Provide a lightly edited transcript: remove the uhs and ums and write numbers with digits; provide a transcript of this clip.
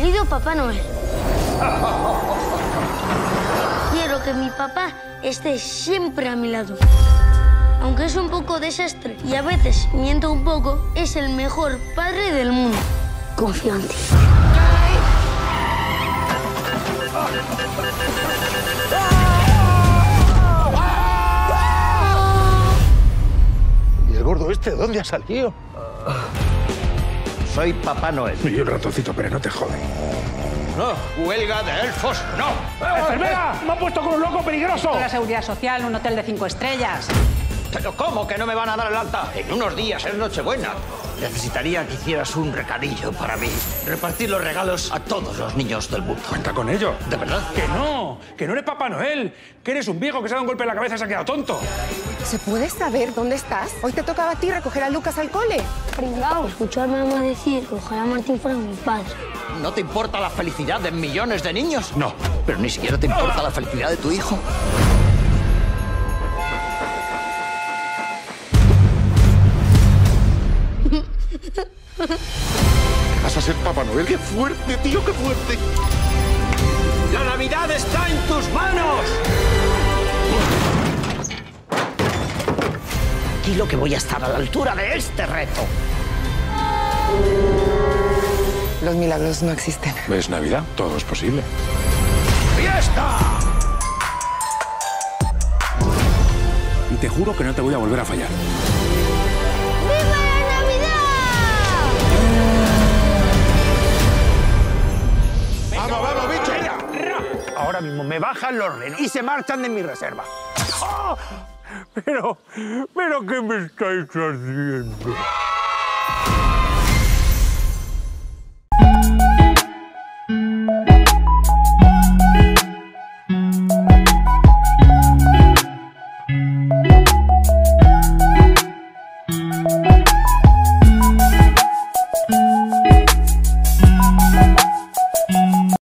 Querido Papá Noel, quiero que mi papá esté siempre a mi lado. Aunque es un poco desastre y a veces miento un poco, es el mejor padre del mundo. Confío en ti. ¿Y el gordo este de dónde ha salido? Soy Papá Noel. Y un ratoncito, pero no te joden. No, huelga de elfos, no. ¡Enfermera! ¡Me han puesto con un loco peligroso! La Seguridad Social, un hotel de 5 estrellas. ¿Pero cómo que no me van a dar el alta? En unos días es Nochebuena. Necesitaría que hicieras un recadillo para mí. Repartir los regalos a todos los niños del mundo. Cuenta con ello. ¿De verdad? Que no eres Papá Noel. Que eres un viejo que se ha dado un golpe en la cabeza y se ha quedado tonto. ¿Se puede saber dónde estás? Hoy te tocaba a ti recoger a Lucas al cole. Pringao, escuchó a mi mamá decir que ojalá Martín fuera mi padre. ¿No te importa la felicidad de millones de niños? No. Pero ni siquiera te importa la felicidad de tu hijo. ¿Vas a ser Papá Noel? ¡Qué fuerte, tío, qué fuerte! ¡La Navidad está en tus manos! Aquí lo que voy a estar a la altura de este reto. Los milagros no existen. ¿Ves Navidad? Todo es posible. ¡Fiesta! Y te juro que no te voy a volver a fallar. Ahora mismo me bajan los renos y se marchan de mi reserva. ¡Oh! Pero ¿qué me estáis haciendo?